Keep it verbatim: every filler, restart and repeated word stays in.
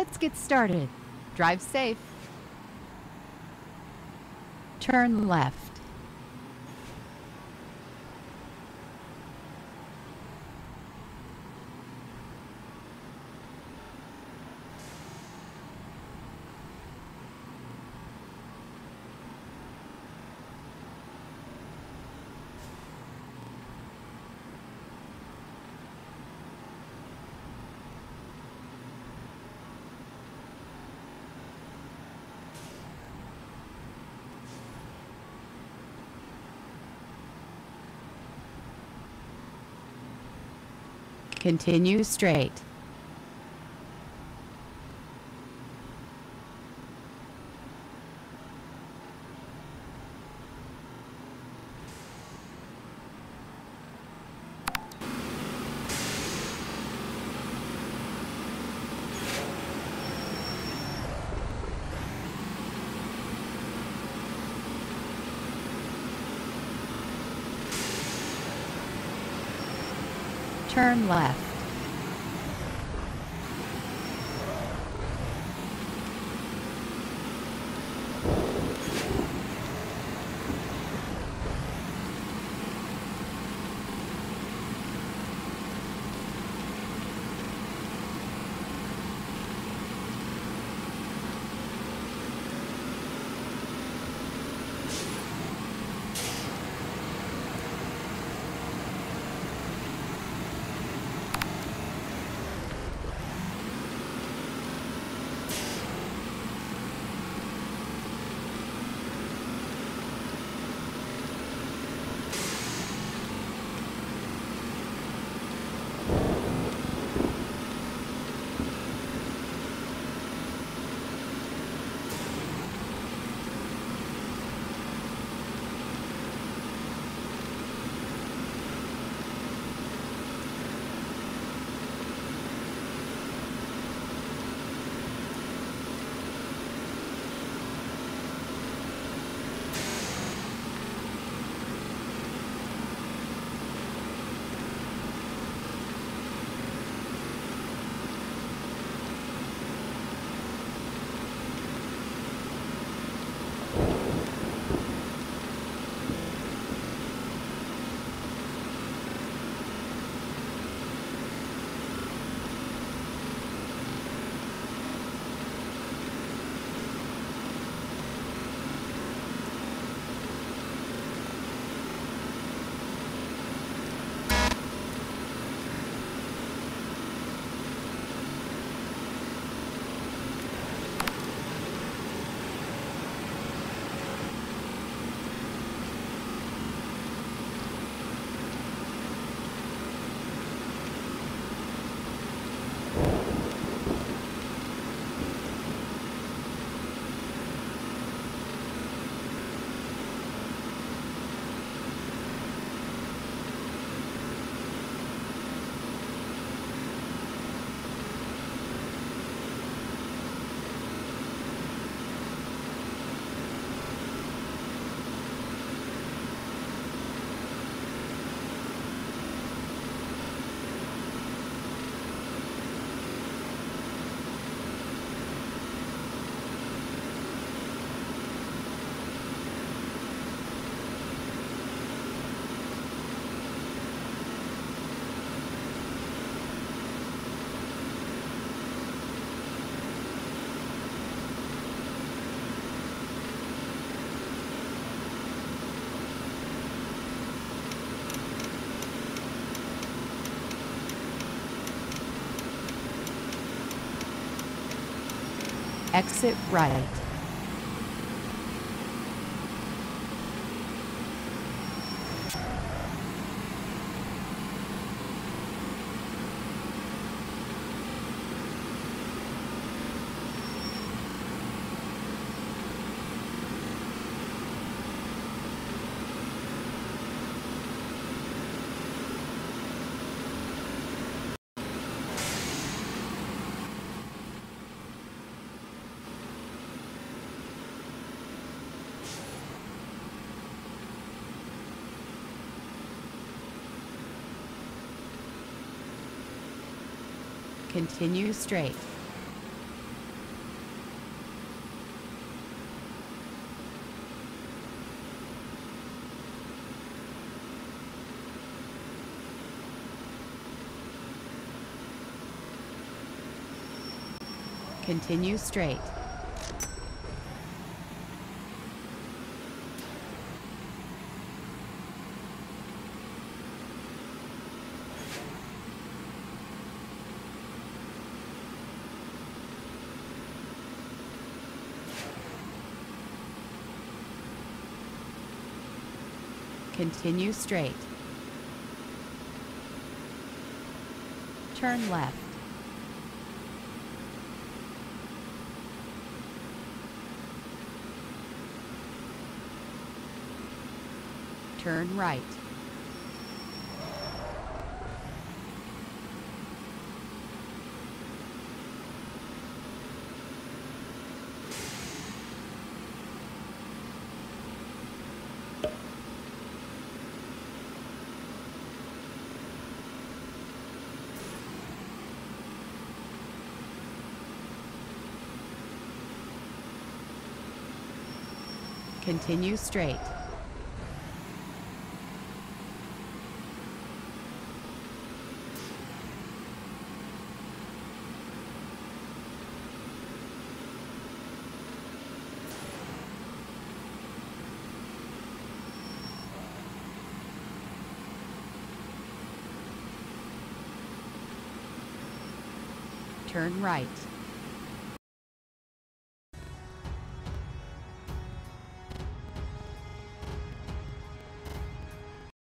Let's get started. Drive safe. Turn left. Continue straight. Turn left. Exit right. Continue straight. Continue straight. Continue straight. Turn left. Turn right. Continue straight. Turn right.